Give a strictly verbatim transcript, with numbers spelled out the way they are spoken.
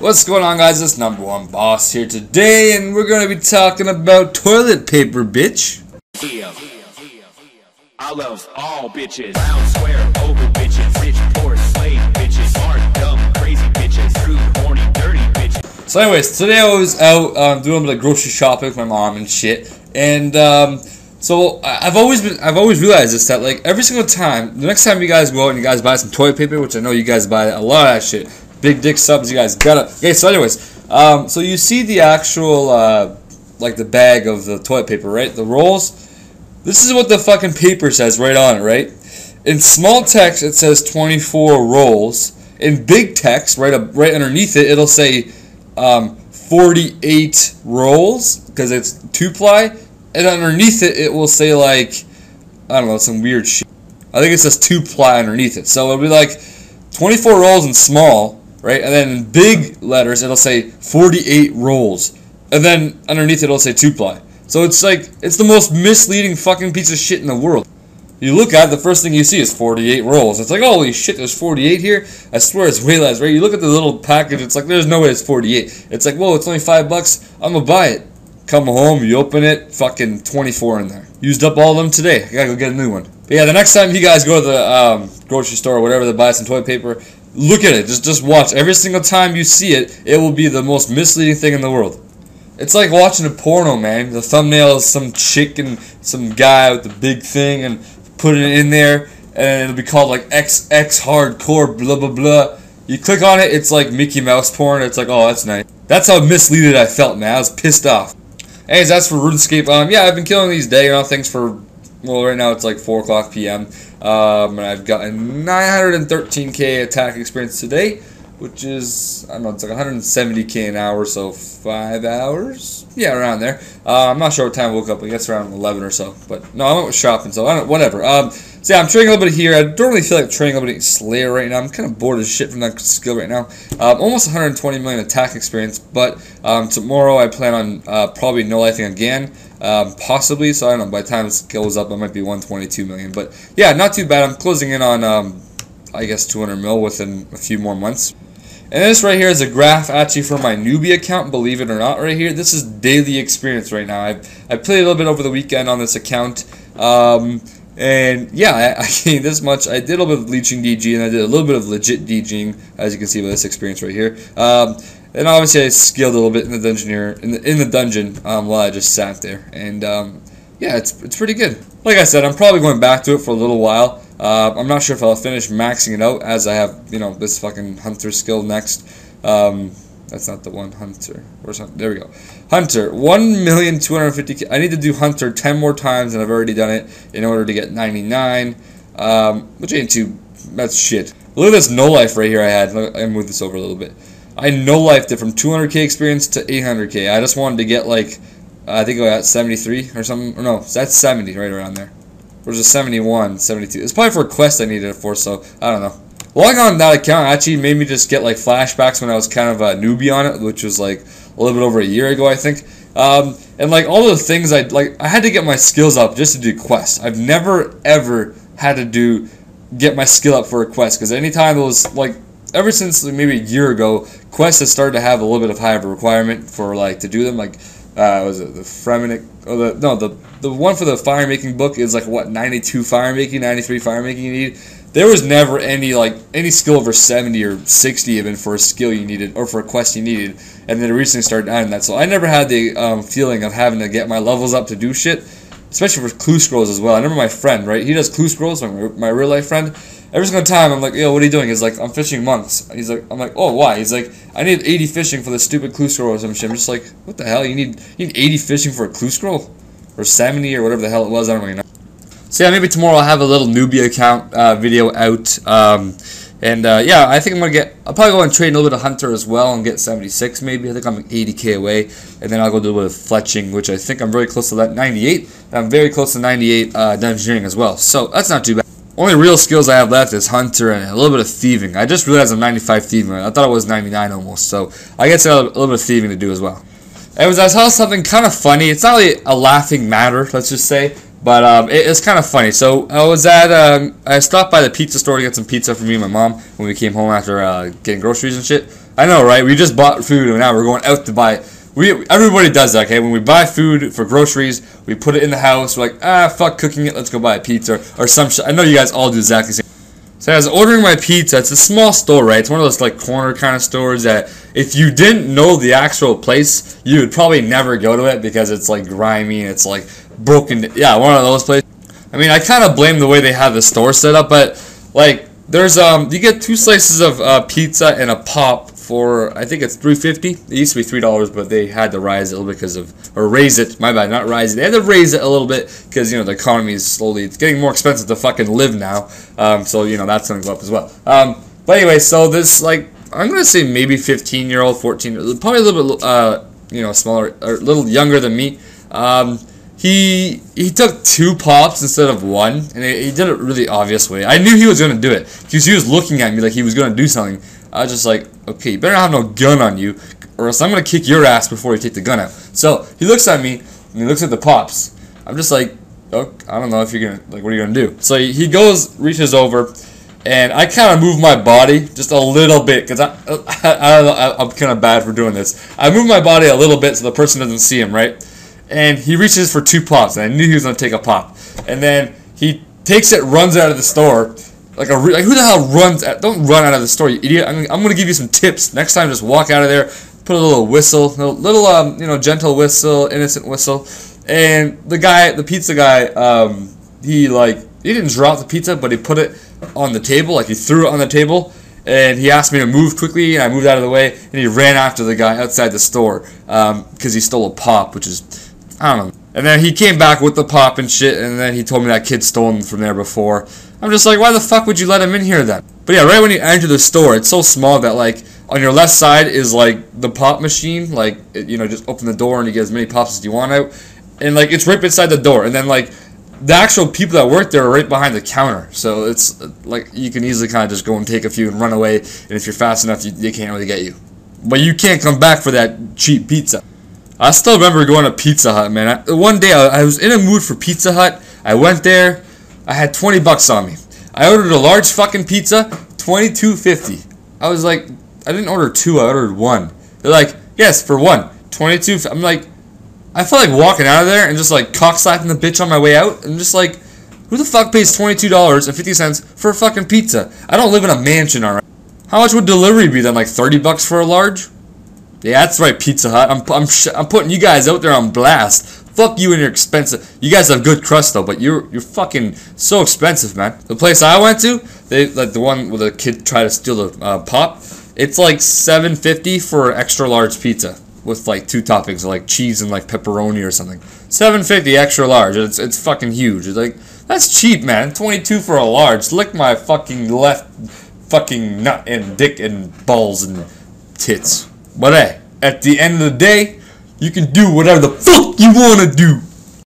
What's going on, guys? It's number one boss here today, and we're gonna be talking about toilet paper, bitch. I love all bitches. Brown, square, oval bitches, rich, poor, slave bitches, smart, dumb, crazy bitches, rude, horny, dirty bitches. So anyways, today I was out um, doing a bit of grocery shopping with my mom and shit, and um, so I've always been, I've always realized this, that like every single time, the next time you guys go out and you guys buy some toilet paper, which I know you guys buy a lot of that shit. Big dick subs, you guys gotta. Okay, so anyways, um, so you see the actual, uh, like the bag of the toilet paper, right? The rolls. This is what the fucking paper says right on it, right? In small text, it says twenty-four rolls. In big text, right up, right underneath it, it'll say um, forty-eight rolls because it's two ply, and underneath it, it will say like, I don't know, some weird shit. I think it says two ply underneath it, so it'll be like twenty-four rolls in small. Right, and then in big letters it'll say forty-eight rolls, and then underneath it'll say two ply. So it's like, it's the most misleading fucking piece of shit in the world. You look at it, the first thing you see is forty-eight rolls. It's like, holy shit, there's forty-eight here. I swear it's way less. Right? You look at the little package, it's like, there's no way it's forty-eight. It's like, whoa, it's only five bucks. I'm gonna buy it. Come home, you open it, fucking twenty-four in there. Used up all of them today. I gotta go get a new one. But yeah, the next time you guys go to the um, grocery store or whatever, they buy some toilet paper. Look at it. Just just watch. Every single time you see it, it will be the most misleading thing in the world. It's like watching a porno, man. The thumbnail is some chick and some guy with the big thing and putting it in there, and it'll be called like X X hardcore blah blah blah. You click on it, it's like Mickey Mouse porn. It's like, oh, that's nice. That's how misleaded I felt, man. I was pissed off. Anyways, that's for RuneScape. Um, yeah, I've been killing these day and all things for. Well, right now it's like four o'clock P M Um, and I've gotten nine hundred thirteen K attack experience today, which is, I don't know, it's like one hundred seventy K an hour, so five hours? Yeah, around there. Uh, I'm not sure what time I woke up, but I guess around eleven or so. But no, I went with shopping, so I don't, whatever. Um, so yeah, I'm training a little bit here. I don't really feel like training a little bit Slayer right now. I'm kind of bored as shit from that skill right now. Um, almost one hundred twenty million attack experience, but um, tomorrow I plan on uh, probably no lifing again. Um, possibly, so I don't know, by the time this goes up, I might be one twenty-two million, but yeah, not too bad. I'm closing in on, um, I guess, two hundred mil within a few more months. And this right here is a graph actually for my newbie account, believe it or not, right here. This is daily experience right now. I've, I played a little bit over the weekend on this account, um, and yeah, I, I gained this much. I did a little bit of leeching D G, and I did a little bit of legit DGing, as you can see by this experience right here. Um, And obviously, I skilled a little bit in the dungeoneer in the in the dungeon um, while I just sat there, and um, yeah, it's it's pretty good. Like I said, I'm probably going back to it for a little while. Uh, I'm not sure if I'll finish maxing it out, as I have, you know, this fucking hunter skill next. Um, that's not the one hunter. Where's hunter? There we go. Hunter one million two hundred fifty K. I need to do hunter ten more times, and I've already done it in order to get ninety-nine, um, which ain't too. That's shit. Look at this no life right here. I had. I moved this over a little bit. I no-lifed it from two hundred K experience to eight hundred K. I just wanted to get like, uh, I think I got seventy-three or something. Or no, that's seventy right around there. Or just seventy-one, seventy-two. It's probably for a quest I needed it for, so I don't know. Logging on that account actually made me just get like flashbacks when I was kind of a newbie on it, which was like a little bit over a year ago, I think. Um, and like all the things I like, I had to get my skills up just to do quests. I've never ever had to do get my skill up for a quest, because anytime it was like. Ever since maybe a year ago, quests have started to have a little bit of higher of a requirement for like to do them. Like, uh, was it the Fremenic? Or the no, the the one for the fire making book is like what ninety-two fire making, ninety-three fire making you need. There was never any like any skill over seventy or sixty even for a skill you needed or for a quest you needed. And then it recently started adding that, so I never had the um, feeling of having to get my levels up to do shit, especially for clue scrolls as well. I remember my friend, right? He does clue scrolls, my my real life friend. Every single time, I'm like, yo, what are you doing? He's like, I'm fishing monks. He's like, I'm like, oh, why? He's like, I need eighty fishing for the stupid clue scroll or some shit. I'm just like, what the hell? You need you need eighty fishing for a clue scroll? Or seventy or whatever the hell it was. I don't really know. So yeah, maybe tomorrow I'll have a little newbie account uh, video out. Um, and uh, yeah, I think I'm going to get, I'll probably go and trade a little bit of Hunter as well and get seventy-six maybe. I think I'm eighty K away. And then I'll go do a little bit of fletching, which I think I'm very close to that ninety-eight. And I'm very close to ninety-eight uh, dungeoneering as well. So that's not too bad. Only real skills I have left is Hunter and a little bit of Thieving. I just realized I'm ninety-five Thieving. I thought it was ninety-nine almost, so I guess I have a little bit of Thieving to do as well. Anyways, I saw something kind of funny. It's not really a laughing matter, let's just say, But um, it, it's kind of funny. So I was at, um, I stopped by the pizza store to get some pizza for me and my mom when we came home after uh, getting groceries and shit. I know, right? We just bought food, and now we're going out to buy. We everybody does that, okay? When we buy food for groceries, we put it in the house. We're like, ah, fuck cooking it. Let's go buy a pizza or some shit. I know you guys all do exactly the same. So I was ordering my pizza. It's a small store, right? It's one of those like corner kind of stores that if you didn't know the actual place, you would probably never go to it because it's like grimy and it's like broken. Yeah, one of those places. I mean, I kind of blame the way they have the store set up, but like there's um, you get two slices of uh, pizza and a pop for I think it's three fifty. It used to be three dollars, but they had to rise it a little bit because of or raise it. My bad, not rise it. They had to raise it a little bit because you know the economy is slowly. It's getting more expensive to fucking live now. Um, so you know that's gonna go up as well. Um, but anyway, so this like I'm gonna say maybe fifteen year old, fourteen, probably a little bit uh, you know smaller or a little younger than me. Um, He he took two pops instead of one, and he, he did it really obvious way. I knew he was going to do it because he was looking at me like he was going to do something. I was just like, okay, you better not have no gun on you, or else I'm going to kick your ass before you take the gun out. So he looks at me, and he looks at the pops. I'm just like, oh, I don't know if you're going to, like, what are you going to do? So he goes, reaches over, and I kind of move my body just a little bit because I, I, I, I'm kind of bad for doing this. I move my body a little bit so the person doesn't see him, right? And he reaches for two pops, and I knew he was going to take a pop. And then he takes it, runs out of the store. Like, a re like who the hell runs out? Don't run out of the store, you idiot. I'm, I'm going to give you some tips. Next time, just walk out of there, put a little whistle, a little, um, you know, gentle whistle, innocent whistle. And the guy, the pizza guy, um, he, like, he didn't drop the pizza, but he put it on the table. Like, he threw it on the table. And he asked me to move quickly, and I moved out of the way. And he ran after the guy outside the store um, because he stole a pop, which is... I don't know. And then he came back with the pop and shit, and then he told me that kid stole him from there before. I'm just like, why the fuck would you let him in here then? But yeah, right when you enter the store, it's so small that, like, on your left side is, like, the pop machine. Like, it, you know, just open the door and you get as many pops as you want out. And, like, it's right beside the door. And then, like, the actual people that work there are right behind the counter. So it's, like, you can easily kind of just go and take a few and run away. And if you're fast enough, you, they can't really get you. But you can't come back for that cheap pizza. I still remember going to Pizza Hut, man. I, one day, I, I was in a mood for Pizza Hut. I went there. I had twenty bucks on me. I ordered a large fucking pizza, twenty-two fifty. I was like, I didn't order two. I ordered one. They're like, yes, for one, twenty-two. I'm like, I felt like walking out of there and just like cock-slapping the bitch on my way out. I'm just like, who the fuck pays twenty-two dollars and fifty cents for a fucking pizza? I don't live in a mansion, alright? How much would delivery be then? Like thirty bucks for a large? Yeah, that's right, Pizza Hut. I'm I'm sh I'm putting you guys out there on blast. Fuck you and your expensive. You guys have good crust though, but you're you're fucking so expensive, man. The place I went to, they like the one where the kid tried to steal the uh, pop. It's like seven fifty for extra large pizza with like two toppings, like cheese and like pepperoni or something. seven fifty extra large. It's it's fucking huge. It's like that's cheap, man. twenty-two for a large. Lick my fucking left fucking nut and dick and balls and tits. But hey, at the end of the day, you can do whatever the fuck you want to do.